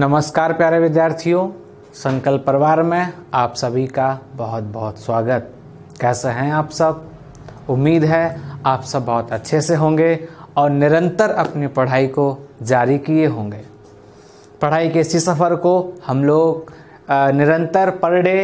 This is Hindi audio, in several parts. नमस्कार प्यारे विद्यार्थियों, संकल्प परिवार में आप सभी का बहुत बहुत स्वागत। कैसे हैं आप सब? उम्मीद है आप सब बहुत अच्छे से होंगे और निरंतर अपनी पढ़ाई को जारी किए होंगे। पढ़ाई के इसी सफ़र को हम लोग निरंतर पर डे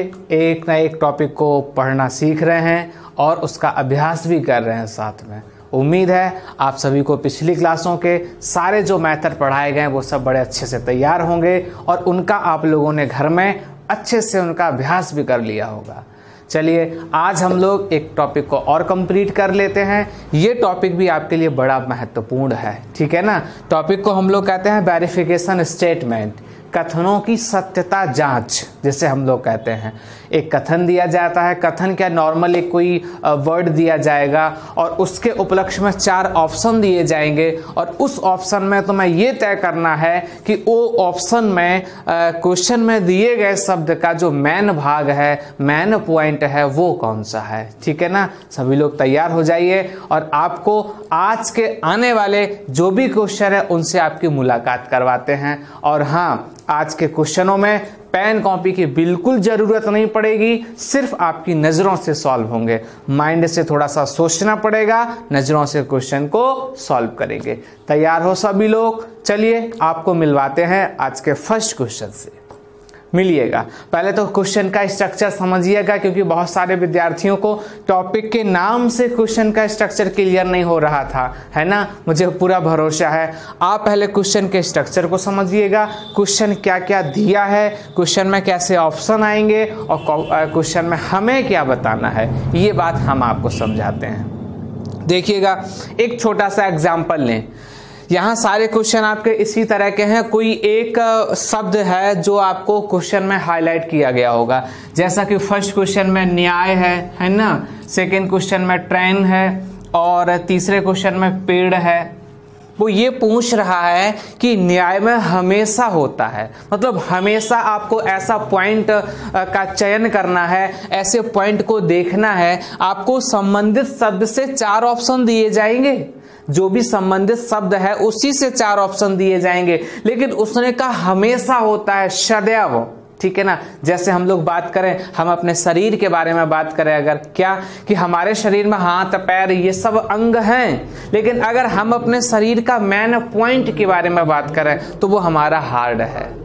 एक ना एक टॉपिक को पढ़ना सीख रहे हैं और उसका अभ्यास भी कर रहे हैं साथ में। उम्मीद है आप सभी को पिछली क्लासों के सारे जो मैथड पढ़ाए गए वो सब बड़े अच्छे से तैयार होंगे और उनका आप लोगों ने घर में अच्छे से उनका अभ्यास भी कर लिया होगा। चलिए, आज हम लोग एक टॉपिक को और कंप्लीट कर लेते हैं। ये टॉपिक भी आपके लिए बड़ा महत्वपूर्ण है, ठीक है ना। टॉपिक को हम लोग कहते हैं वेरिफिकेशन स्टेटमेंट, कथनों की सत्यता जांच जिसे हम लोग कहते हैं। एक कथन दिया जाता है, कथन क्या नॉर्मल एक कोई वर्ड दिया जाएगा और उसके उपलक्ष्य में चार ऑप्शन दिए जाएंगे और उस ऑप्शन में तुम्हें ये तय करना है कि वो ऑप्शन में क्वेश्चन में दिए गए शब्द का जो मेन भाग है, मेन पॉइंट है, वो कौन सा है, ठीक है ना। सभी लोग तैयार हो जाइए और आपको आज के आने वाले जो भी क्वेश्चन है उनसे आपकी मुलाकात करवाते हैं। और हाँ, आज के क्वेश्चनों में पेन कॉपी की बिल्कुल ज़रूरत नहीं पड़ेगी, सिर्फ आपकी नज़रों से सॉल्व होंगे। माइंड से थोड़ा सा सोचना पड़ेगा, नज़रों से क्वेश्चन को सॉल्व करेंगे। तैयार हो सभी लोग? चलिए, आपको मिलवाते हैं आज के फर्स्ट क्वेश्चन से। मिलिएगा, पहले तो क्वेश्चन का स्ट्रक्चर समझिएगा क्योंकि बहुत सारे विद्यार्थियों को टॉपिक के नाम से क्वेश्चन का स्ट्रक्चर क्लियर नहीं हो रहा था, है ना। मुझे पूरा भरोसा है, आप पहले क्वेश्चन के स्ट्रक्चर को समझिएगा। क्वेश्चन क्या क्या दिया है, क्वेश्चन में कैसे ऑप्शन आएंगे और क्वेश्चन में हमें क्या बताना है, ये बात हम आपको समझाते हैं। देखिएगा, एक छोटा सा एग्जाम्पल लें। यहाँ सारे क्वेश्चन आपके इसी तरह के हैं। कोई एक शब्द है जो आपको क्वेश्चन में हाईलाइट किया गया होगा, जैसा कि फर्स्ट क्वेश्चन में न्याय है ना, सेकंड क्वेश्चन में ट्रेन है और तीसरे क्वेश्चन में पेड़ है। वो ये पूछ रहा है कि न्याय में हमेशा होता है, मतलब हमेशा आपको ऐसा पॉइंट का चयन करना है, ऐसे पॉइंट को देखना है। आपको संबंधित शब्द से चार ऑप्शन दिए जाएंगे, जो भी संबंधित शब्द है उसी से चार ऑप्शन दिए जाएंगे, लेकिन उसने कहा हमेशा होता है, सदैव, ठीक है ना। जैसे हम लोग बात करें, हम अपने शरीर के बारे में बात करें अगर, क्या कि हमारे शरीर में हाथ पैर ये सब अंग हैं, लेकिन अगर हम अपने शरीर का मेन पॉइंट के बारे में बात करें तो वो हमारा हार्ट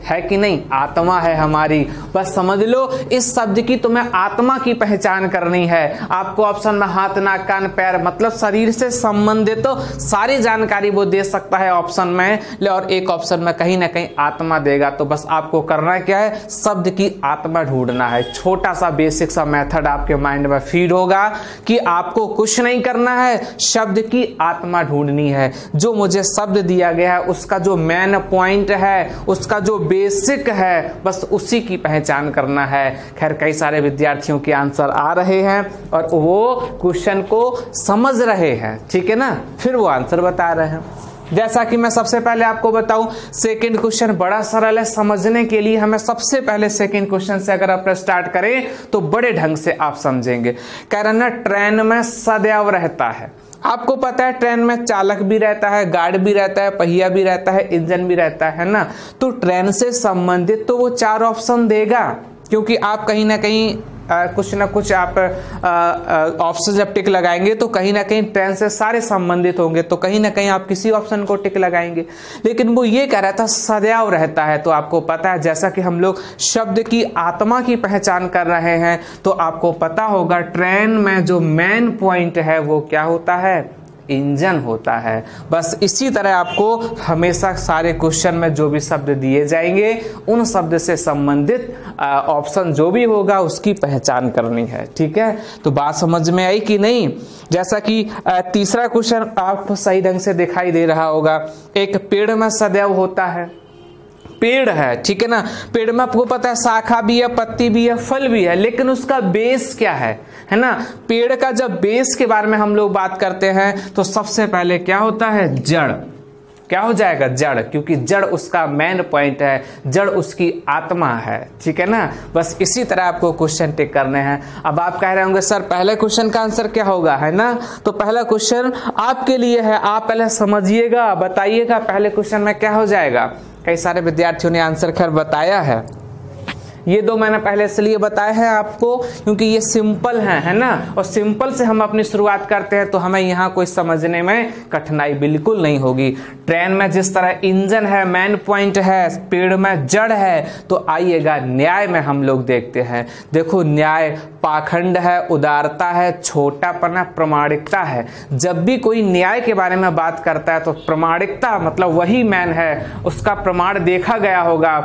है कि नहीं, आत्मा है हमारी। बस समझ लो इस शब्द की तुम्हें आत्मा की पहचान करनी है। आपको ऑप्शन में हाथ नाक कान पैर, मतलब शरीर से संबंधित तो सारी जानकारी वो दे सकता है ऑप्शन में, और एक ऑप्शन में कहीं ना कहीं आत्मा देगा। तो बस आपको करना क्या है, शब्द की आत्मा ढूंढना है। छोटा सा बेसिक सा मेथड आपके माइंड में फीड होगा कि आपको कुछ नहीं करना है, शब्द की आत्मा ढूंढनी है। जो मुझे शब्द दिया गया है उसका जो मेन पॉइंट है, उसका जो बेसिक है, बस उसी की पहचान करना है। खैर, कई सारे विद्यार्थियों के आंसर आ रहे हैं और वो क्वेश्चन को समझ रहे हैं, ठीक है ना, फिर वो आंसर बता रहे हैं। जैसा कि मैं सबसे पहले आपको बताऊं, सेकंड क्वेश्चन बड़ा सरल है। समझने के लिए हमें सबसे पहले सेकंड क्वेश्चन से अगर आप स्टार्ट करें तो बड़े ढंग से आप समझेंगे। कह रहा ना, ट्रेन में सदैव रहता है। आपको पता है ट्रेन में चालक भी रहता है, गार्ड भी रहता है, पहिया भी रहता है, इंजन भी रहता है ना। तो ट्रेन से संबंधित तो वो चार ऑप्शन देगा क्योंकि आप कहीं ना कहीं कुछ ना कुछ आप ऑप्शन जब टिक लगाएंगे तो कहीं ना कहीं ट्रेन से सारे संबंधित होंगे, तो कहीं ना कहीं आप किसी ऑप्शन को टिक लगाएंगे। लेकिन वो ये कह रहा था सदैव रहता है, तो आपको पता है जैसा कि हम लोग शब्द की आत्मा की पहचान कर रहे हैं तो आपको पता होगा ट्रेन में जो मेन पॉइंट है वो क्या होता है, इंजन होता है। बस इसी तरह आपको हमेशा सारे क्वेश्चन में जो भी शब्द दिए जाएंगे उन शब्द से संबंधित ऑप्शन जो भी होगा उसकी पहचान करनी है, ठीक है। तो बात समझ में आई कि नहीं। जैसा कि तीसरा क्वेश्चन आपको सही ढंग से दिखाई दे रहा होगा, एक पेड़ में सदैव होता है, पेड़ है, ठीक है ना। पेड़ में आपको पता है शाखा भी है, पत्ती भी है, फल भी है, लेकिन उसका बेस क्या है ना। पेड़ का जब बेस के बारे में हम लोग बात करते हैं तो सबसे पहले क्या होता है, जड़। क्या हो जाएगा, जड़, क्योंकि जड़ उसका मेन पॉइंट है, जड़ उसकी आत्मा है। ठीक है ना, बस इसी तरह आपको क्वेश्चन टिक करने हैं। अब आप कह रहे होंगे सर पहले क्वेश्चन का आंसर क्या होगा, है ना, तो पहला क्वेश्चन आपके लिए है, आप पहले समझिएगा बताइएगा पहले क्वेश्चन में क्या हो जाएगा। कई सारे विद्यार्थियों ने आंसर खैर बताया है, ये दो मैंने पहले इसलिए बताया है आपको क्योंकि ये सिंपल हैं, है ना, और सिंपल से हम अपनी शुरुआत करते हैं तो हमें यहाँ कोई समझने में कठिनाई बिल्कुल नहीं होगी। ट्रेन में जिस तरह इंजन है, मेन पॉइंट है, पेड़ में जड़ है, तो आइएगा न्याय में हम लोग देखते हैं। देखो न्याय पाखंड है, उदारता है, छोटापना, प्रामाणिकता है। जब भी कोई न्याय के बारे में बात करता है तो प्रामाणिकता मतलब वही मैन है, उसका प्रमाण देखा गया होगा,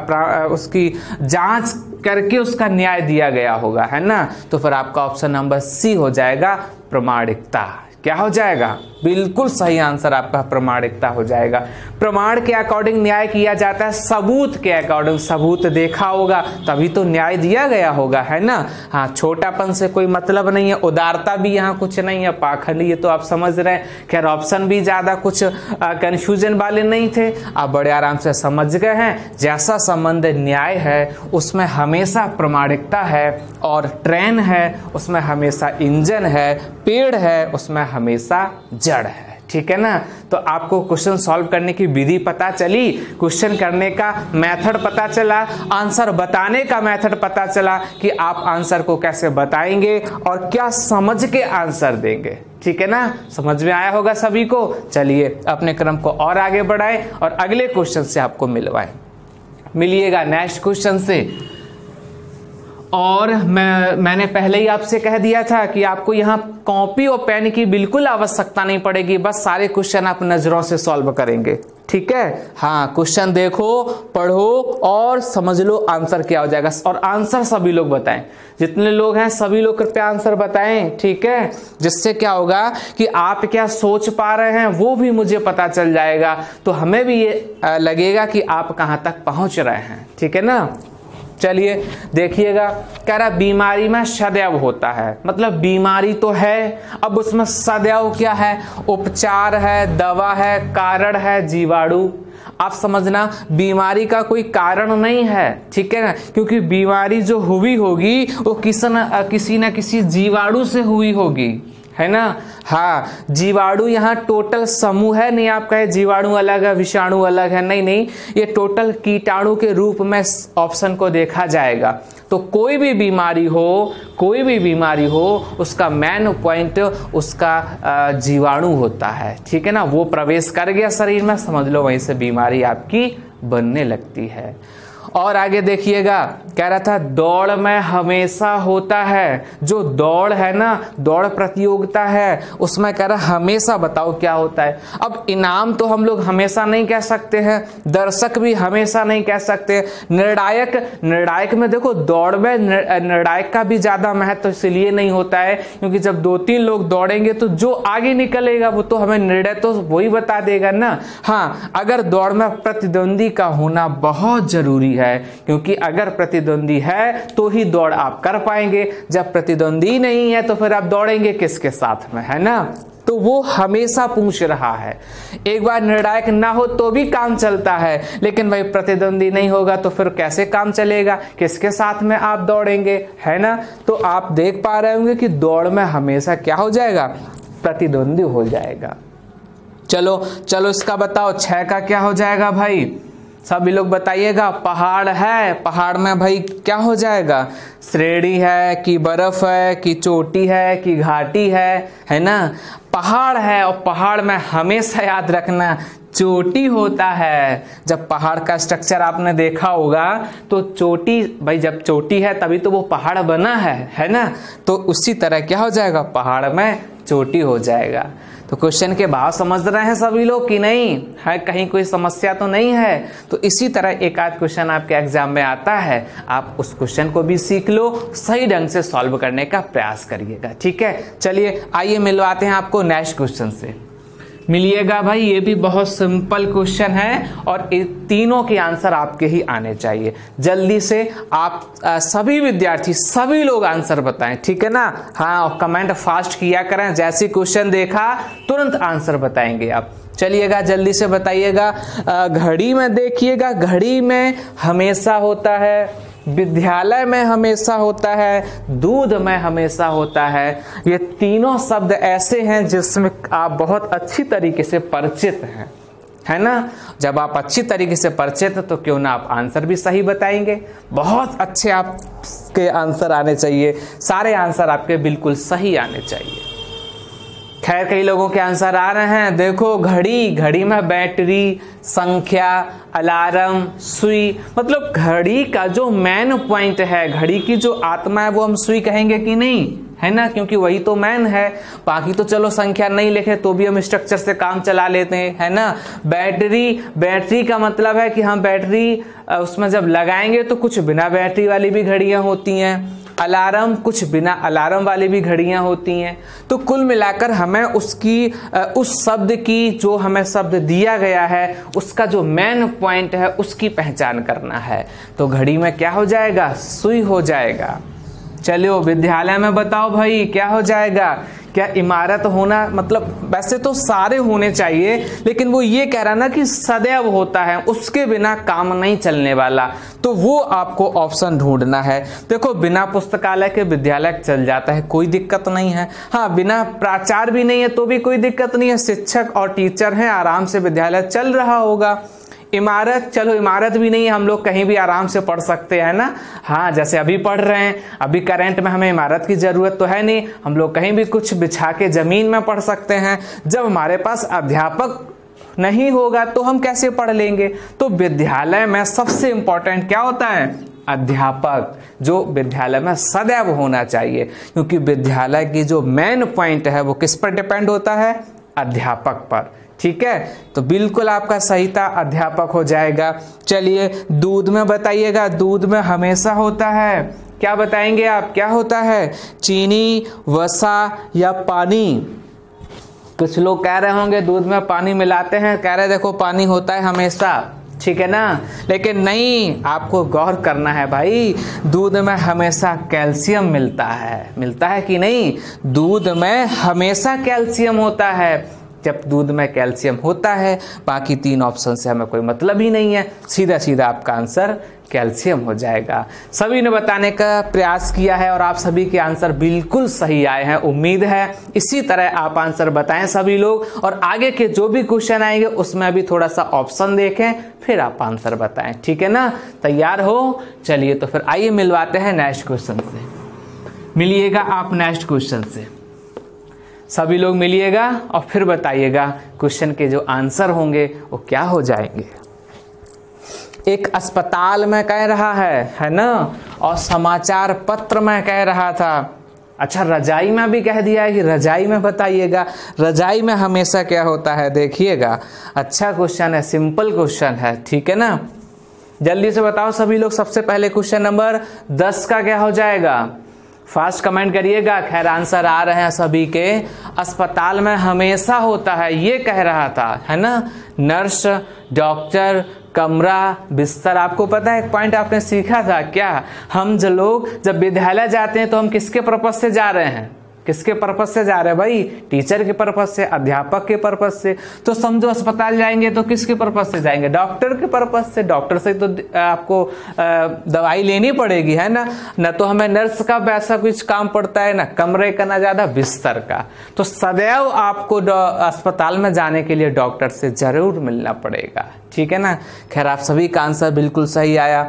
उसकी जांच करके उसका न्याय दिया गया होगा, है ना, तो फिर आपका ऑप्शन नंबर सी हो जाएगा प्रामाणिकता। क्या हो जाएगा, बिल्कुल सही आंसर आपका प्रामाणिकता हो जाएगा। प्रमाण के अकॉर्डिंग न्याय किया जाता है, सबूत के अकॉर्डिंग, सबूत देखा होगा तभी तो न्याय दिया गया होगा, है ना। हाँ, छोटापन से कोई मतलब नहीं है, उदारता भी यहाँ कुछ नहीं है, पाखंड ये तो आप समझ रहे हैं। खैर ऑप्शन भी ज़्यादा कुछ कंफ्यूजन वाले नहीं थे, आप बड़े आराम से समझ गए हैं। जैसा संबंध न्याय है उसमें हमेशा प्रामाणिकता है, और ट्रेन है उसमें हमेशा इंजन है, पेड़ है उसमें हमेशा जड़ है। ठीक है ना, तो आपको क्वेश्चन सॉल्व करने की विधि पता चली, क्वेश्चन करने का मेथड पता चला, आंसर बताने का मेथड पता चला कि आप आंसर को कैसे बताएंगे और क्या समझ के आंसर देंगे। ठीक है ना, समझ में आया होगा सभी को। चलिए अपने क्रम को और आगे बढ़ाएं और अगले क्वेश्चन से आपको मिलवाएं। मिलिएगा नेक्स्ट क्वेश्चन से। और मैंने पहले ही आपसे कह दिया था कि आपको यहाँ कॉपी और पेन की बिल्कुल आवश्यकता नहीं पड़ेगी, बस सारे क्वेश्चन आप नजरों से सॉल्व करेंगे। ठीक है, हाँ, क्वेश्चन देखो, पढ़ो और समझ लो आंसर क्या हो जाएगा, और आंसर सभी लोग बताएं, जितने लोग हैं सभी लोग कृपया आंसर बताएं। ठीक है, जिससे क्या होगा कि आप क्या सोच पा रहे हैं वो भी मुझे पता चल जाएगा, तो हमें भी ये लगेगा कि आप कहाँ तक पहुँच रहे हैं। ठीक है ना, चलिए देखिएगा, कह रहा बीमारी में सदैव होता है, मतलब बीमारी तो है, अब उसमें सदैव क्या है, उपचार है, दवा है, कारण है जीवाणु। आप समझना बीमारी का कोई कारण नहीं है, ठीक है ना, क्योंकि बीमारी जो हुई होगी वो किसी ना किसी जीवाणु से हुई होगी, है ना। हाँ, जीवाणु यहाँ टोटल समूह है, नहीं आप कहे जीवाणु अलग है विषाणु अलग है, नहीं, ये टोटल कीटाणु के रूप में ऑप्शन को देखा जाएगा। तो कोई भी बीमारी हो उसका मेन पॉइंट उसका जीवाणु होता है। ठीक है ना, वो प्रवेश कर गया शरीर में, समझ लो वहीं से बीमारी आपकी बनने लगती है। और आगे देखिएगा, कह रहा था दौड़ में हमेशा होता है, जो दौड़ है ना, दौड़ प्रतियोगिता है, उसमें कह रहा हमेशा, बताओ क्या होता है। अब इनाम तो हम लोग हमेशा नहीं कह सकते हैं, दर्शक भी हमेशा नहीं कह सकते, निर्णायक में देखो दौड़ में निर्णायक का भी ज़्यादा महत्व इसलिए नहीं होता है क्योंकि जब 2-3 लोग दौड़ेंगे तो जो आगे निकलेगा वो तो हमें निर्णय तो वही बता देगा ना। हाँ, अगर दौड़ में प्रतिद्वंदी का होना बहुत जरूरी है, क्योंकि अगर प्रतिद्वंदी है तो ही दौड़ आप कर पाएंगे, जब प्रतिद्वंदी नहीं है तो फिर आप दौड़ेंगे किसके साथ में, है ना, तो वो हमेशा पूछ रहा है। एक बार निर्णायक ना हो तो भी काम चलता है, लेकिन भाई प्रतिद्वंदी नहीं होगा तो फिर कैसे काम चलेगा, किसके साथ में आप दौड़ेंगे, है ना। तो आप देख पा रहे होंगे कि दौड़ में हमेशा क्या हो जाएगा, प्रतिद्वंदी हो जाएगा। चलो इसका बताओ 6 का क्या हो जाएगा भाई, सभी लोग बताइएगा। पहाड़ है, पहाड़ में भाई क्या हो जाएगा, श्रेणी है कि बर्फ है कि चोटी है कि घाटी है ना, पहाड़ है, और पहाड़ में हमेशा याद रखना चोटी होता है। जब पहाड़ का स्ट्रक्चर आपने देखा होगा तो चोटी, भाई जब चोटी है तभी तो वो पहाड़ बना है ना, तो उसी तरह क्या हो जाएगा, पहाड़ में चोटी हो जाएगा। तो क्वेश्चन के भाव समझ रहे हैं सभी लोग कि नहीं है, कहीं कोई समस्या तो नहीं है। तो इसी तरह एक आध क्वेश्चन आपके एग्जाम में आता है, आप उस क्वेश्चन को भी सीख लो, सही ढंग से सॉल्व करने का प्रयास करिएगा। ठीक है, चलिए आइए मिलवाते हैं आपको नेक्स्ट क्वेश्चन से। मिलिएगा भाई, ये भी बहुत सिंपल क्वेश्चन है और तीनों के आंसर आपके ही आने चाहिए। जल्दी से आप सभी विद्यार्थी सभी लोग आंसर बताएं, ठीक है ना। हाँ, और कमेंट फास्ट किया करें, जैसे क्वेश्चन देखा तुरंत आंसर बताएंगे आप। चलिएगा जल्दी से बताइएगा। घड़ी में देखिएगा, घड़ी में हमेशा होता है, विद्यालय में हमेशा होता है, दूध में हमेशा होता है। ये तीनों शब्द ऐसे हैं जिसमें आप बहुत अच्छी तरीके से परिचित हैं, है ना। जब आप अच्छी तरीके से परिचित तो क्यों ना आप आंसर भी सही बताएंगे। बहुत अच्छे आपके आंसर आने चाहिए, सारे आंसर आपके बिल्कुल सही आने चाहिए। खैर, कई लोगों के आंसर आ रहे हैं। देखो, घड़ी, घड़ी में बैटरी, संख्या, अलार्म, सुई, मतलब घड़ी का जो मेन पॉइंट है, घड़ी की जो आत्मा है वो हम सुई कहेंगे कि नहीं, है ना, क्योंकि वही तो मैन है। बाकी तो चलो संख्या नहीं लिखे तो भी हम स्ट्रक्चर से काम चला लेते हैं, है ना। बैटरी का मतलब है कि हम बैटरी उसमें जब लगाएंगे तो कुछ बिना बैटरी वाली भी घड़ियां होती हैं। अलार्म, कुछ बिना अलार्म वाली भी घड़ियां होती हैं। तो कुल मिलाकर हमें उसकी उस शब्द की, जो हमें शब्द दिया गया है उसका जो मेन पॉइंट है उसकी पहचान करना है। तो घड़ी में क्या हो जाएगा? सुई हो जाएगा। चलो विद्यालय में बताओ भाई क्या हो जाएगा। क्या इमारत होना, मतलब वैसे तो सारे होने चाहिए, लेकिन वो ये कह रहा ना कि सदैव होता है, उसके बिना काम नहीं चलने वाला, तो वो आपको ऑप्शन ढूंढना है। देखो, बिना पुस्तकालय के विद्यालय चल जाता है, कोई दिक्कत नहीं है। हाँ, बिना प्राचार्य भी नहीं है तो भी कोई दिक्कत नहीं है, शिक्षक और टीचर हैं, आराम से विद्यालय चल रहा होगा। इमारत, चलो इमारत भी नहीं है, हम लोग कहीं भी आराम से पढ़ सकते हैं ना। हाँ, जैसे अभी पढ़ रहे हैं, अभी करंट में हमें इमारत की ज़रूरत तो है नहीं, हम लोग कहीं भी कुछ बिछा के ज़मीन में पढ़ सकते हैं। जब हमारे पास अध्यापक नहीं होगा तो हम कैसे पढ़ लेंगे। तो विद्यालय में सबसे इम्पोर्टेंट क्या होता है? अध्यापक, जो विद्यालय में सदैव होना चाहिए, क्योंकि विद्यालय की जो मेन पॉइंट है वो किस पर डिपेंड होता है? अध्यापक पर। ठीक है, तो बिल्कुल आपका सही था, अध्यापक हो जाएगा। चलिए दूध में बताइएगा, दूध में हमेशा होता है, क्या बताएंगे आप? क्या होता है? चीनी, वसा या पानी। कुछ लोग कह रहे होंगे दूध में पानी मिलाते हैं, कह रहे देखो पानी होता है हमेशा, ठीक है ना, लेकिन नहीं, आपको गौर करना है भाई, दूध में हमेशा कैल्शियम मिलता है, मिलता है कि नहीं? दूध में हमेशा कैल्शियम होता है। जब दूध में कैल्शियम होता है, बाकी तीन ऑप्शन से हमें कोई मतलब ही नहीं है, सीधा सीधा आपका आंसर कैल्शियम हो जाएगा। सभी ने बताने का प्रयास किया है और आप सभी के आंसर बिल्कुल सही आए हैं। उम्मीद है इसी तरह आप आंसर बताएं सभी लोग, और आगे के जो भी क्वेश्चन आएंगे उसमें भी थोड़ा सा ऑप्शन देखें, फिर आप आंसर बताएं, ठीक है ना। तैयार हो? चलिए तो फिर आइए मिलवाते हैं नेक्स्ट क्वेश्चन से। मिलिएगा आप नेक्स्ट क्वेश्चन से, सभी लोग मिलिएगा और फिर बताइएगा क्वेश्चन के जो आंसर होंगे वो क्या हो जाएंगे। एक अस्पताल में कह रहा है ना, और समाचार पत्र में कह रहा था। अच्छा, रजाई में भी कह दिया है कि रजाई में बताइएगा, रजाई में हमेशा क्या होता है? देखिएगा, अच्छा क्वेश्चन है, सिंपल क्वेश्चन है, ठीक है ना। जल्दी से बताओ सभी लोग, सबसे पहले क्वेश्चन नंबर 10 का क्या हो जाएगा? फास्ट कमेंट करिएगा। खैर, आंसर आ रहे हैं सभी के। अस्पताल में हमेशा होता है, ये कह रहा था, है ना। नर्स, डॉक्टर, कमरा, बिस्तर, आपको पता है एक पॉइंट आपने सीखा था क्या, हम जो लोग जब विद्यालय जाते हैं तो हम किसके पर्पज से जा रहे हैं? किसके पर्पज से जा रहे हैं भाई? टीचर के पर्पज से, अध्यापक के पर्पज से। तो समझो अस्पताल जाएंगे तो किसके पर्पज से जाएंगे? डॉक्टर के पर्पज से। डॉक्टर से तो आपको दवाई लेनी पड़ेगी, है ना। न तो हमें नर्स का वैसा कुछ काम पड़ता है, ना कमरे का, ना ज़्यादा बिस्तर का। तो सदैव आपको अस्पताल में जाने के लिए डॉक्टर से जरूर मिलना पड़ेगा, ठीक है ना। खैर, आप सभी का आंसर बिल्कुल सही आया।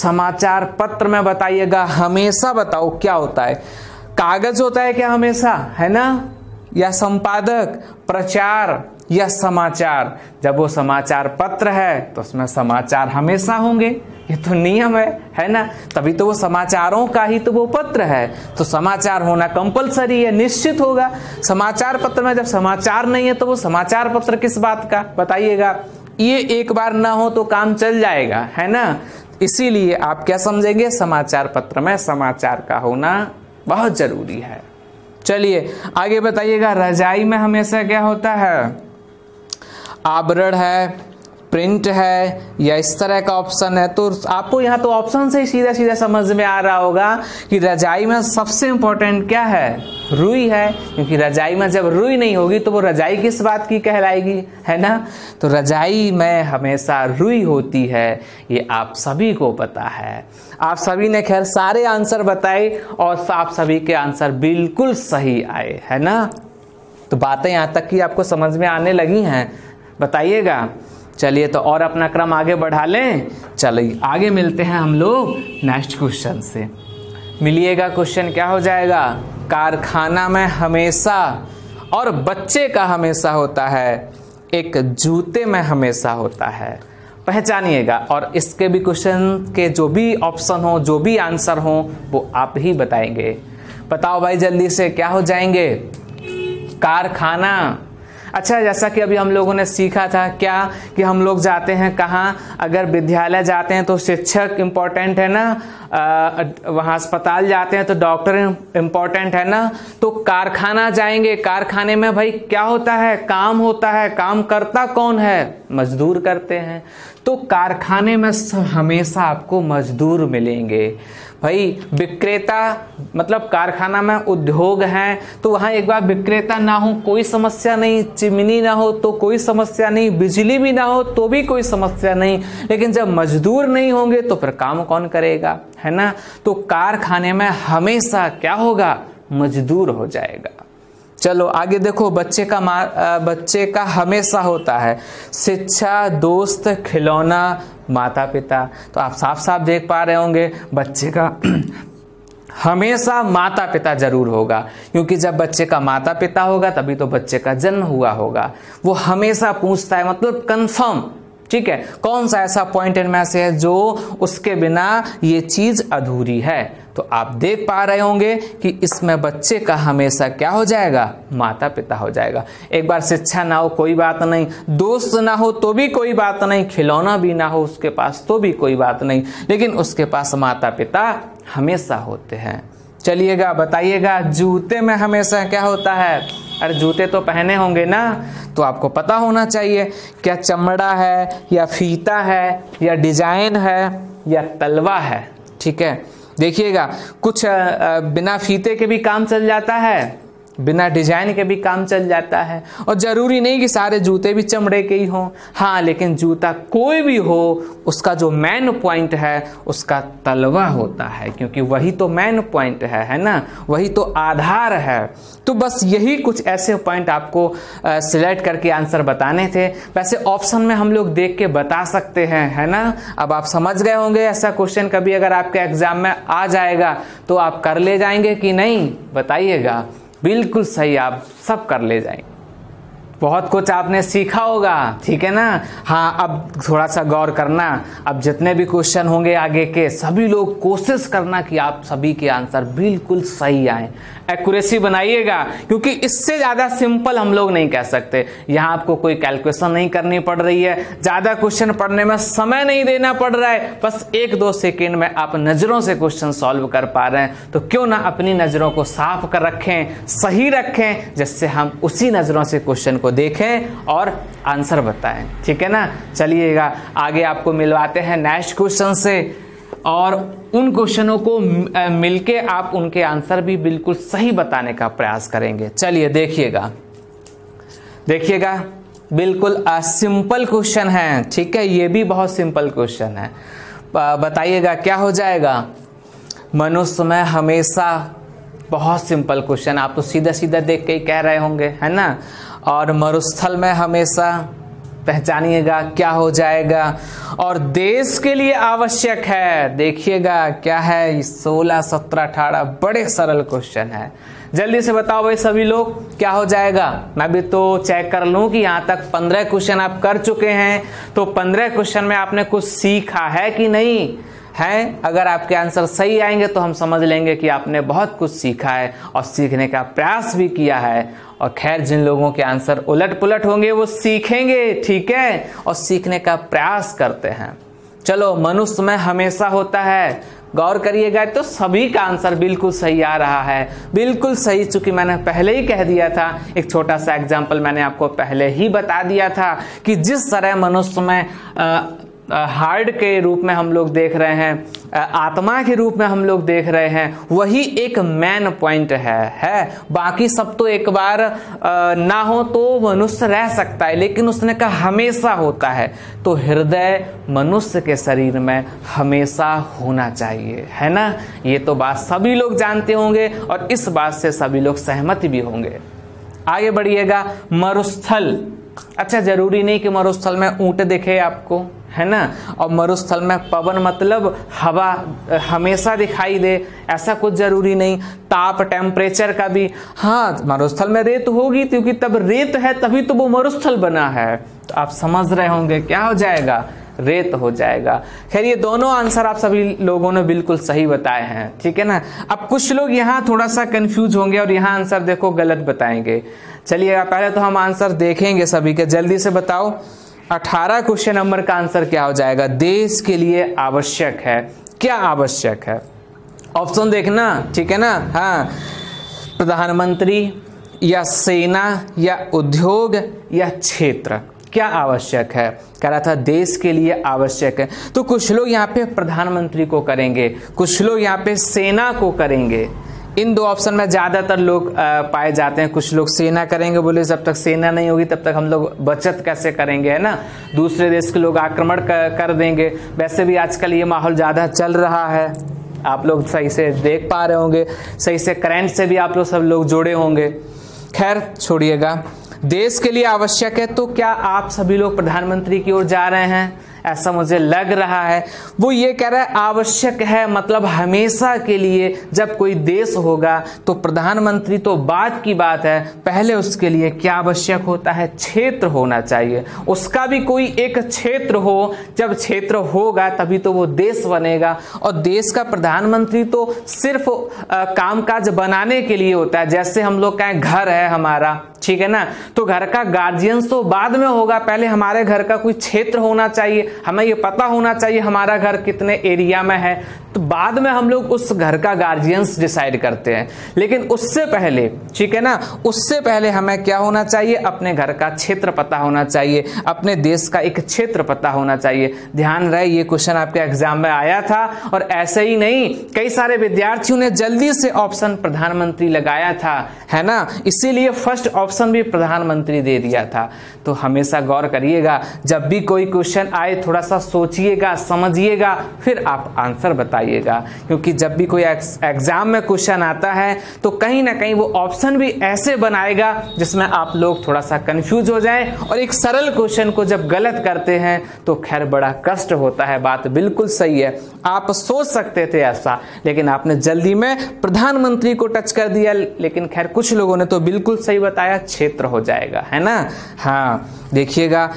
समाचार पत्र में बताइएगा, हमेशा बताओ क्या होता है? कागज होता है क्या हमेशा, है ना, या संपादक, प्रचार या समाचार? जब वो समाचार पत्र है तो उसमें समाचार हमेशा होंगे, ये तो नियम है ना, तभी तो वो समाचारों का ही तो वो पत्र है, तो समाचार होना कंपलसरी है, निश्चित होगा। समाचार पत्र में जब समाचार नहीं है तो वो समाचार पत्र किस बात का बताइएगा? ये एक बार ना हो तो काम चल जाएगा, है ना। इसीलिए आप क्या समझेंगे, समाचार पत्र में समाचार का होना बहुत जरूरी है। चलिए आगे बताइएगा, रजाई में हमेशा क्या होता है? आवरण है, प्रिंट है या इस तरह का ऑप्शन है। तो आपको यहाँ तो ऑप्शन से ही सीधा सीधा समझ में आ रहा होगा कि रजाई में सबसे इम्पोर्टेंट क्या है, रुई है। क्योंकि रजाई में जब रुई नहीं होगी तो वो रजाई किस बात की कहलाएगी, है ना। तो रजाई में हमेशा रुई होती है, ये आप सभी को पता है। आप सभी ने खैर सारे आंसर बताए और आप सभी के आंसर बिल्कुल सही आए, है ना। तो बातें यहाँ तक कि आपको समझ में आने लगी हैं, बताइएगा। चलिए तो और अपना क्रम आगे बढ़ा लें। चलिए आगे मिलते हैं हम लोग नेक्स्ट क्वेश्चन से। मिलिएगा, क्वेश्चन क्या हो जाएगा, कारखाना में हमेशा और बच्चे का हमेशा होता है, एक जूते में हमेशा होता है, पहचानिएगा। और इसके भी क्वेश्चन के जो भी ऑप्शन हो, जो भी आंसर हो, वो आप ही बताएंगे। बताओ भाई जल्दी से, क्या हो जाएंगे, कारखाना। अच्छा, जैसा कि अभी हम लोगों ने सीखा था क्या, कि हम लोग जाते हैं कहाँ, अगर विद्यालय जाते हैं तो शिक्षक इम्पोर्टेंट है ना, वहाँ अस्पताल जाते हैं तो डॉक्टर इम्पोर्टेंट है ना। तो कारखाना जाएंगे, कारखाने में भाई क्या होता है, काम होता है। काम करता कौन है, मजदूर करते हैं। तो कारखाने में हमेशा आपको मजदूर मिलेंगे। भाई विक्रेता, मतलब कारखाना में उद्योग हैं तो वहाँ एक बार विक्रेता ना हो कोई समस्या नहीं, चिमनी ना हो तो कोई समस्या नहीं, बिजली भी ना हो तो भी कोई समस्या नहीं। लेकिन जब मजदूर नहीं होंगे तो फिर काम कौन करेगा, है ना। तो कारखाने में हमेशा क्या होगा, मजदूर हो जाएगा। चलो आगे देखो, बच्चे का हमेशा होता है शिक्षा, दोस्त, खिलौना, माता पिता। तो आप साफ साफ देख पा रहे होंगे बच्चे का हमेशा माता पिता जरूर होगा, क्योंकि जब बच्चे का माता पिता होगा तभी तो बच्चे का जन्म हुआ होगा। वो हमेशा पूछता है, मतलब कंफर्म, ठीक है, कौन सा ऐसा पॉइंट इनमें से है जो उसके बिना ये चीज अधूरी है। तो आप देख पा रहे होंगे कि इसमें बच्चे का हमेशा क्या हो जाएगा, माता पिता हो जाएगा। एक बार शिक्षा ना हो कोई बात नहीं, दोस्त ना हो तो भी कोई बात नहीं, खिलौना भी ना हो उसके पास तो भी कोई बात नहीं, लेकिन उसके पास माता पिता हमेशा होते हैं। चलिएगा, बताइएगा जूते में हमेशा क्या होता है। अरे जूते तो पहने होंगे ना, तो आपको पता होना चाहिए क्या चमड़ा है या फीता है या डिजाइन है या तलवा है, ठीक है। देखिएगा कुछ बिना फीते के भी काम चल जाता है, बिना डिजाइन के भी काम चल जाता है। और जरूरी नहीं कि सारे जूते भी चमड़े के ही हों, हाँ, लेकिन जूता कोई भी हो उसका जो मेन पॉइंट है उसका तलवा होता है, क्योंकि वही तो मेन पॉइंट है ना, वही तो आधार है। तो बस यही कुछ ऐसे पॉइंट आपको सिलेक्ट करके आंसर बताने थे। वैसे ऑप्शन में हम लोग देख के बता सकते हैं, है ना। अब आप समझ गए होंगे, ऐसा क्वेश्चन कभी अगर आपके एग्जाम में आ जाएगा तो आप कर ले जाएंगे कि नहीं, बताइएगा। बिल्कुल सही, आप सब कर ले जाएंगे। बहुत कुछ आपने सीखा होगा, ठीक है ना। हाँ, अब थोड़ा सा गौर करना। अब जितने भी क्वेश्चन होंगे आगे के, सभी लोग कोशिश करना कि आप सभी के आंसर बिल्कुल सही आए, एक्यूरेसी बनाइएगा, क्योंकि इससे ज़्यादा सिंपल हम लोग नहीं कह सकते। यहाँ आपको कोई कैलकुलेशन नहीं करनी पड़ रही है, ज़्यादा क्वेश्चन पढ़ने में समय नहीं देना पड़ रहा है, बस एक दो सेकेंड में आप नज़रों से क्वेश्चन सॉल्व कर पा रहे हैं। तो क्यों ना अपनी नज़रों को साफ कर रखें, सही रखें, जिससे हम उसी नज़रों से क्वेश्चन को देखें और आंसर बताएं, ठीक है ना। चलिएगा आगे आपको मिलवाते हैं नेक्स्ट क्वेश्चन से, और उन क्वेश्चनों को मिलके आप उनके आंसर भी बिल्कुल सही बताने का प्रयास करेंगे। चलिए देखिएगा, देखिएगा बिल्कुल सिंपल क्वेश्चन है, ठीक है, ये भी बहुत सिंपल क्वेश्चन है। बताइएगा क्या हो जाएगा, मनुष्य में हमेशा, बहुत सिंपल क्वेश्चन, आप तो सीधा सीधा देख के ही कह रहे होंगे, है ना। और मरुस्थल में हमेशा, पहचानिएगा क्या हो जाएगा, और देश के लिए आवश्यक है। देखिएगा क्या है, 16, 17, 18 बड़े सरल क्वेश्चन है। जल्दी से बताओ भाई सभी लोग, क्या हो जाएगा। मैं भी तो चेक कर लूं कि यहाँ तक 15 क्वेश्चन आप कर चुके हैं, तो 15 क्वेश्चन में आपने कुछ सीखा है कि नहीं है। अगर आपके आंसर सही आएंगे तो हम समझ लेंगे कि आपने बहुत कुछ सीखा है और सीखने का प्रयास भी किया है। और खैर, जिन लोगों के आंसर उलट पुलट होंगे वो सीखेंगे, ठीक है, और सीखने का प्रयास करते हैं। चलो, मनुष्य में हमेशा होता है, गौर करिएगा तो सभी का आंसर बिल्कुल सही आ रहा है, बिल्कुल सही। चूंकि मैंने पहले ही कह दिया था, एक छोटा सा एग्जाम्पल मैंने आपको पहले ही बता दिया था कि जिस तरह मनुष्य में हार्ड के रूप में हम लोग देख रहे हैं, आत्मा के रूप में हम लोग देख रहे हैं, वही एक मेन पॉइंट है। बाकी सब तो एक बार ना हो तो मनुष्य रह सकता है, लेकिन उसने कहा हमेशा होता है, तो हृदय मनुष्य के शरीर में हमेशा होना चाहिए, है ना। ये तो बात सभी लोग जानते होंगे और इस बात से सभी लोग सहमत भी होंगे। आगे बढ़िएगा, मरुस्थल। अच्छा, जरूरी नहीं कि मरुस्थल में ऊँट दिखे आपको, है ना, और मरुस्थल में पवन मतलब हवा हमेशा दिखाई दे, ऐसा कुछ जरूरी नहीं। ताप, टेम्परेचर का भी, हाँ मरुस्थल में रेत होगी क्योंकि तब रेत है तभी तो वो मरुस्थल बना है। तो आप समझ रहे होंगे क्या हो जाएगा, रेत हो जाएगा। खैर, ये दोनों आंसर आप सभी लोगों ने बिल्कुल सही बताए हैं, ठीक है ना। अब कुछ लोग यहाँ थोड़ा सा कंफ्यूज होंगे और यहाँ आंसर देखो गलत बताएंगे। चलिएगा, पहले तो हम आंसर देखेंगे सभी के। जल्दी से बताओ 18 क्वेश्चन नंबर का आंसर क्या हो जाएगा। देश के लिए आवश्यक है, क्या आवश्यक है, ऑप्शन देखना, ठीक है ना। हाँ, प्रधानमंत्री या सेना या उद्योग या क्षेत्र, क्या आवश्यक है। कह रहा था देश के लिए आवश्यक है, तो कुछ लोग यहाँ पे प्रधानमंत्री को करेंगे, कुछ लोग यहाँ पे सेना को करेंगे। इन दो ऑप्शन में ज़्यादातर लोग पाए जाते हैं। कुछ लोग सेना करेंगे, बोले जब तक सेना नहीं होगी तब तक हम लोग बचत कैसे करेंगे, है ना, दूसरे देश के लोग आक्रमण कर देंगे। वैसे भी आजकल ये माहौल ज़्यादा चल रहा है, आप लोग सही से देख पा रहे होंगे, सही से करंट से भी आप लोग सब लोग जुड़े होंगे। खैर छोड़िएगा, देश के लिए आवश्यक है, तो क्या आप सभी लोग प्रधानमंत्री की ओर जा रहे हैं, ऐसा मुझे लग रहा है। वो ये कह रहा है आवश्यक है, मतलब हमेशा के लिए जब कोई देश होगा तो प्रधानमंत्री तो बात की बात है, पहले उसके लिए क्या आवश्यक होता है, क्षेत्र होना चाहिए। उसका भी कोई एक क्षेत्र हो, जब क्षेत्र होगा तभी तो वो देश बनेगा। और देश का प्रधानमंत्री तो सिर्फ कामकाज बनाने के लिए होता है। जैसे हम लोग का घर है हमारा, ठीक है ना, तो घर का गार्जियंस तो बाद में होगा, पहले हमारे घर का कोई क्षेत्र होना चाहिए, हमें ये पता होना चाहिए हमारा घर कितने एरिया में है, तो बाद में हम लोग उस घर का गार्जियंस डिसाइड करते हैं। लेकिन उससे पहले, ठीक है ना, उससे पहले हमें क्या होना चाहिए, अपने घर का क्षेत्र पता होना चाहिए, अपने देश का एक क्षेत्र पता होना चाहिए। ध्यान रहे ये क्वेश्चन आपके एग्जाम में आया था, और ऐसे ही नहीं, कई सारे विद्यार्थियों ने जल्दी से ऑप्शन प्रधानमंत्री लगाया था, है ना, इसीलिए फर्स्ट ऑप्शन भी प्रधानमंत्री दे दिया था। तो हमेशा गौर करिएगा, जब भी कोई क्वेश्चन आए थोड़ा सा सोचिएगा, समझिएगा, फिर आप आंसर बताइएगा। क्योंकि जब भी कोई एग्जाम में क्वेश्चन आता है तो कहीं ना कहीं वो ऑप्शन भी ऐसे बनाएगा जिसमें आप लोग थोड़ा सा कंफ्यूज हो जाएं, और एक सरल क्वेश्चन को जब गलत करते हैं तो खैर बड़ा कष्ट होता है। बात बिल्कुल सही है, आप सोच सकते थे ऐसा, लेकिन आपने जल्दी में प्रधानमंत्री को टच कर दिया। लेकिन खैर कुछ लोगों ने तो बिल्कुल सही बताया, क्षेत्र हो जाएगा, है ना। हाँ देखिएगा,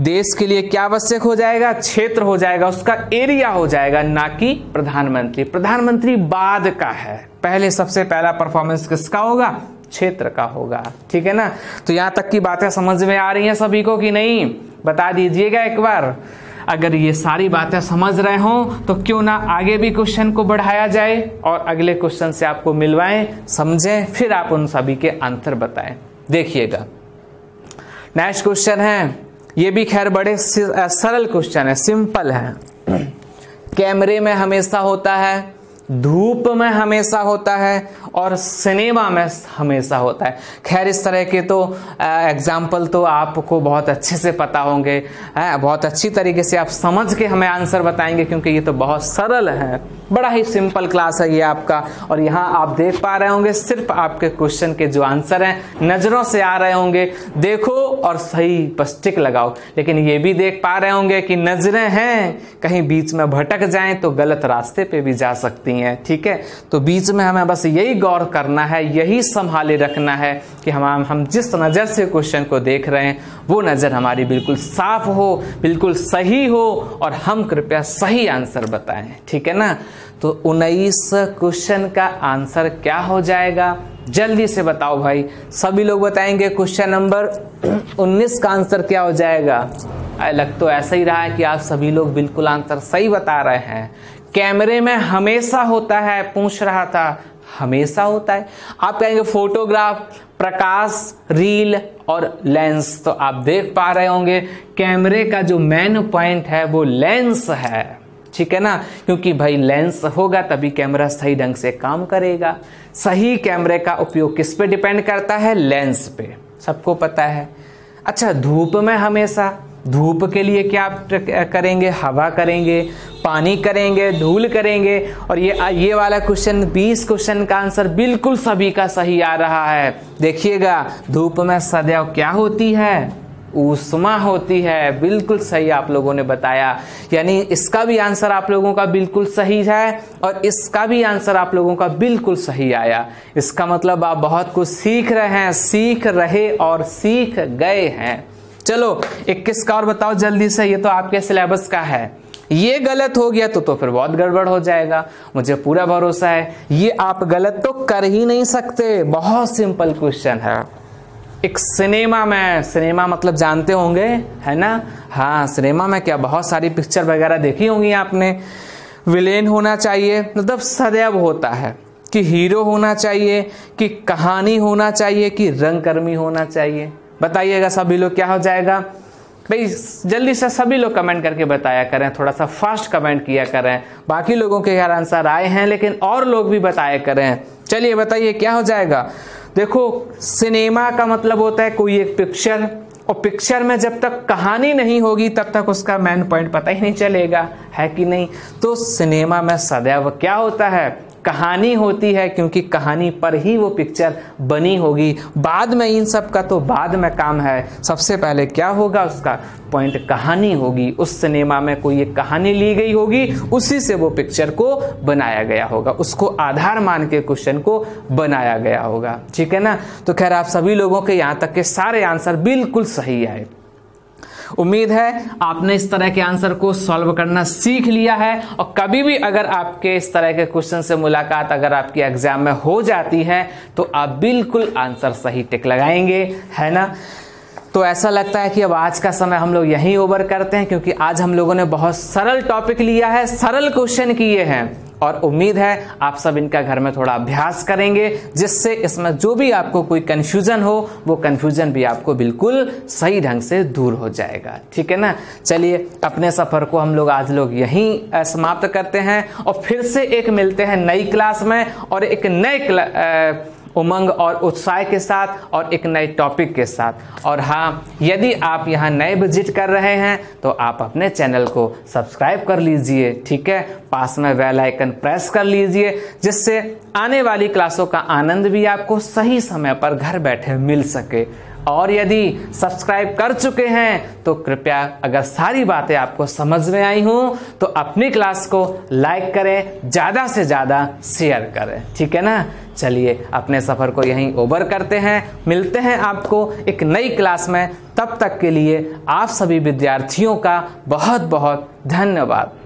देश के लिए क्या आवश्यक हो जाएगा, क्षेत्र हो जाएगा, उसका एरिया हो जाएगा, ना कि प्रधानमंत्री। प्रधानमंत्री बाद का है, पहले सबसे पहला परफॉर्मेंस किसका होगा, क्षेत्र का होगा, ठीक है ना। तो यहां तक की बातें समझ में आ रही हैं सभी को कि नहीं, बता दीजिएगा एक बार। अगर ये सारी बातें समझ रहे हों तो क्यों ना आगे भी क्वेश्चन को बढ़ाया जाए और अगले क्वेश्चन से आपको मिलवाएं, समझें, फिर आप उन सभी के आंसर बताएं। देखिएगा नेक्स्ट क्वेश्चन है, ये भी खैर बड़े सरल क्वेश्चन है, सिंपल है। कैमरे में हमेशा होता है, धूप में हमेशा होता है, और सिनेमा में हमेशा होता है। खैर इस तरह के तो एग्जाम्पल तो आपको बहुत अच्छे से पता होंगे, बहुत अच्छी तरीके से आप समझ के हमें आंसर बताएंगे, क्योंकि ये तो बहुत सरल है, बड़ा ही सिंपल क्लास है ये आपका। और यहाँ आप देख पा रहे होंगे सिर्फ आपके क्वेश्चन के जो आंसर हैं नज़रों से आ रहे होंगे, देखो और सही पस्टिक लगाओ। लेकिन ये भी देख पा रहे होंगे कि नज़रें हैं, कहीं बीच में भटक जाएं तो गलत रास्ते पे भी जा सकती हैं, ठीक है। तो बीच में हमें बस यही गौर करना है, यही संभाले रखना है कि हम जिस नज़र से क्वेश्चन को देख रहे हैं वो नज़र हमारी बिल्कुल साफ हो, बिल्कुल सही हो, और हम कृपया सही आंसर बताएं, ठीक है ना। तो 19 क्वेश्चन का आंसर क्या हो जाएगा, जल्दी से बताओ भाई, सभी लोग बताएंगे। क्वेश्चन नंबर 19 का आंसर क्या हो जाएगा, लग तो ऐसा ही रहा है कि आप सभी लोग बिल्कुल आंसर सही बता रहे हैं। कैमरे में हमेशा होता है, पूछ रहा था, हमेशा होता है। आप कहेंगे फोटोग्राफ, प्रकाश, रील और लेंस। तो आप देख पा रहे होंगे कैमरे का जो मेन पॉइंट है वो लेंस है, ठीक है ना, क्योंकि भाई लेंस होगा तभी कैमरा सही ढंग से काम करेगा। सही कैमरे का उपयोग किस पे डिपेंड करता है? लेंस पे, सबको पता है। अच्छा, धूप में हमेशा, धूप के लिए क्या आप करेंगे? हवा करेंगे, पानी करेंगे, धूल करेंगे। और ये वाला क्वेश्चन 20 क्वेश्चन का आंसर बिल्कुल सभी का सही आ रहा है। देखिएगा, धूप में सदैव क्या होती है? ऊष्मा होती है। बिल्कुल सही आप लोगों ने बताया, यानी इसका भी आंसर आप लोगों का बिल्कुल सही है और इसका भी आंसर आप लोगों का बिल्कुल सही आया। इसका मतलब आप बहुत कुछ सीख रहे हैं, सीख रहे और सीख गए हैं। चलो 21 का और बताओ जल्दी से, ये तो आपके सिलेबस का है। ये गलत हो गया तो फिर बहुत गड़बड़ हो जाएगा, मुझे पूरा भरोसा है। ये आप गलत तो कर ही नहीं सकते, बहुत सिंपल क्वेश्चन है। एक सिनेमा में, सिनेमा मतलब जानते होंगे, है ना, हाँ, सिनेमा में क्या बहुत सारी पिक्चर वगैरह देखी होंगी आपने। विलेन होना चाहिए, मतलब सदैव होता है कि हीरो होना चाहिए, कि कहानी होना चाहिए, कि रंगकर्मी होना चाहिए। बताइएगा सभी लोग क्या हो जाएगा भाई, जल्दी से सभी लोग कमेंट करके बताया करें, थोड़ा सा फास्ट कमेंट किया करें। बाकी लोगों के यार आंसर आए हैं लेकिन और लोग भी बताया करें। चलिए बताइए क्या हो जाएगा। देखो, सिनेमा का मतलब होता है कोई एक पिक्चर, और पिक्चर में जब तक कहानी नहीं होगी तब तक उसका मेन पॉइंट पता ही नहीं चलेगा, है कि नहीं। तो सिनेमा में सदैव क्या होता है? कहानी होती है, क्योंकि कहानी पर ही वो पिक्चर बनी होगी। बाद में इन सब का तो बाद में काम है, सबसे पहले क्या होगा? उसका पॉइंट कहानी होगी। उस सिनेमा में कोई एक कहानी ली गई होगी, उसी से वो पिक्चर को बनाया गया होगा, उसको आधार मान के क्वेश्चन को बनाया गया होगा, ठीक है ना। तो खैर आप सभी लोगों के यहाँ तक के सारे आंसर बिल्कुल सही आए। उम्मीद है आपने इस तरह के आंसर को सॉल्व करना सीख लिया है। और कभी भी अगर आपके इस तरह के क्वेश्चन से मुलाकात अगर आपकी एग्जाम में हो जाती है तो आप बिल्कुल आंसर सही टिक लगाएंगे, है ना। तो ऐसा लगता है कि अब आज का समय हम लोग यहीं ओवर करते हैं, क्योंकि आज हम लोगों ने बहुत सरल टॉपिक लिया है, सरल क्वेश्चन किए हैं। और उम्मीद है आप सब इनका घर में थोड़ा अभ्यास करेंगे, जिससे इसमें जो भी आपको कोई कंफ्यूजन हो वो कंफ्यूजन भी आपको बिल्कुल सही ढंग से दूर हो जाएगा, ठीक है ना। चलिए अपने सफर को हम लोग आज यहीं समाप्त करते हैं और फिर से एक मिलते हैं नई क्लास में और एक नए उमंग और उत्साह के साथ और एक नए टॉपिक के साथ। और हाँ, यदि आप यहाँ नए विजिट कर रहे हैं तो आप अपने चैनल को सब्सक्राइब कर लीजिए, ठीक है, पास में बेल आइकन प्रेस कर लीजिए, जिससे आने वाली क्लासों का आनंद भी आपको सही समय पर घर बैठे मिल सके। और यदि सब्सक्राइब कर चुके हैं तो कृपया, अगर सारी बातें आपको समझ में आई हों तो अपनी क्लास को लाइक करें, ज़्यादा से ज़्यादा शेयर करें, ठीक है ना। चलिए अपने सफ़र को यहीं ओवर करते हैं, मिलते हैं आपको एक नई क्लास में। तब तक के लिए आप सभी विद्यार्थियों का बहुत बहुत धन्यवाद।